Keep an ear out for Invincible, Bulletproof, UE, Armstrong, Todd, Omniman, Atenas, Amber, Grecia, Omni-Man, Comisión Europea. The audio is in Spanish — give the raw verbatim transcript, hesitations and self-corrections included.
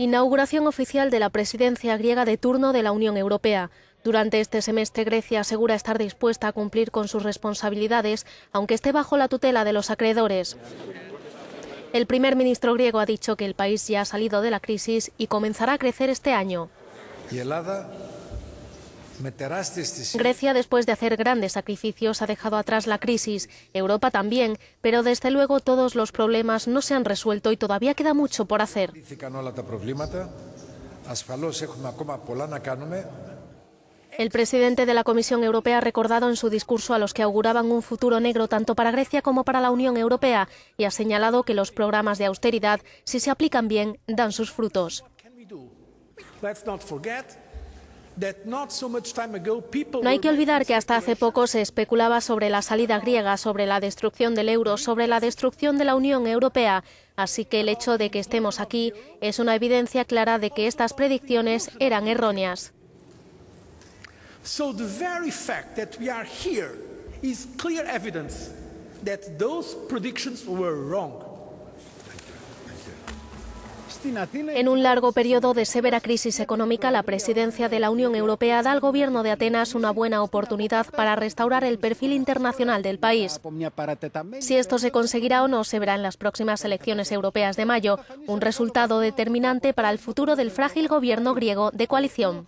Inauguración oficial de la presidencia griega de turno de la Unión Europea. Durante este semestre, Grecia asegura estar dispuesta a cumplir con sus responsabilidades, aunque esté bajo la tutela de los acreedores. El primer ministro griego ha dicho que el país ya ha salido de la crisis y comenzará a crecer este año. Grecia, después de hacer grandes sacrificios, ha dejado atrás la crisis. Europa también, pero desde luego todos los problemas no se han resuelto y todavía queda mucho por hacer. El presidente de la Comisión Europea ha recordado en su discurso a los que auguraban un futuro negro tanto para Grecia como para la Unión Europea y ha señalado que los programas de austeridad, si se aplican bien, dan sus frutos. No hay que olvidar que hasta hace poco se especulaba sobre la salida griega, sobre la destrucción del euro, sobre la destrucción de la Unión Europea. Así que el hecho de que estemos aquí es una evidencia clara de que estas predicciones eran erróneas. En un largo periodo de severa crisis económica, la presidencia de la Unión Europea da al gobierno de Atenas una buena oportunidad para restaurar el perfil internacional del país. Si esto se conseguirá o no se verá en las próximas elecciones europeas de mayo, un resultado determinante para el futuro del frágil gobierno griego de coalición.